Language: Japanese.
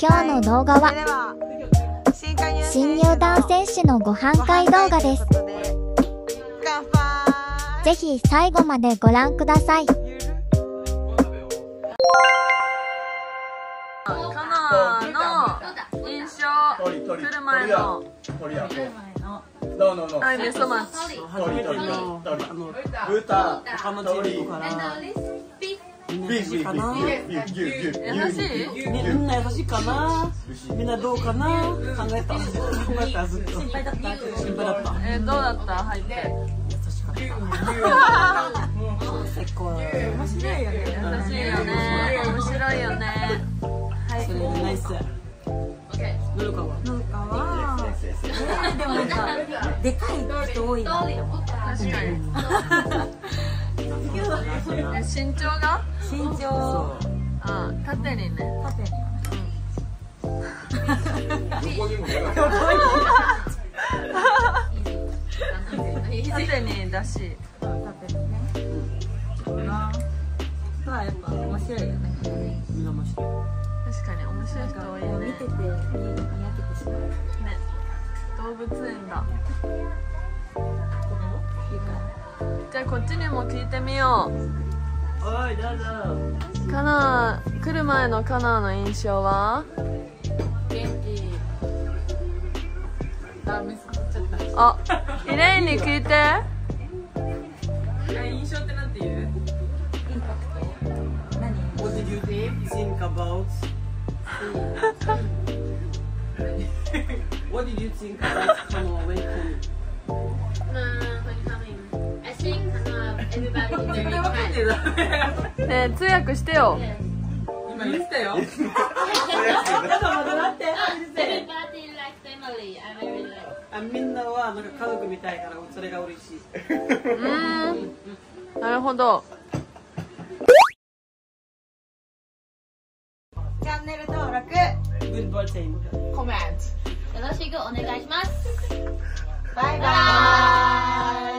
今日の動画は新入団選手のご飯会動画です。ぜひ最後までご覧ください。みんな優しいかな、みんなどうかな、考えたずっと心配だった。どうだった？入って優しかった。結構面白いよね。面白いよね。はい。それでナイス。のるかは？でもなんかでかい人多い。確かに。身長が縦にね、縦にだし、まあやっぱ面白いよね。確かに面白い人多いよね。見ててにやけてしまうね。動物園だ。じゃあこっちにも聞いてみよう。おい、どうぞ。来る前のカナの印象は？元気。あ、ミスっちゃった。あ、イレインに聞いて。印象ってなんて言う？インパクト。何？What did you think about? What did you think about Kana when coming?ねえ、通訳してよ。今言ったよ。みんなはなんか家族みたいから、それが嬉しい。なるほど。チャンネル登録、グッドボールチーム、コメントよろしくお願いします。バイバイ。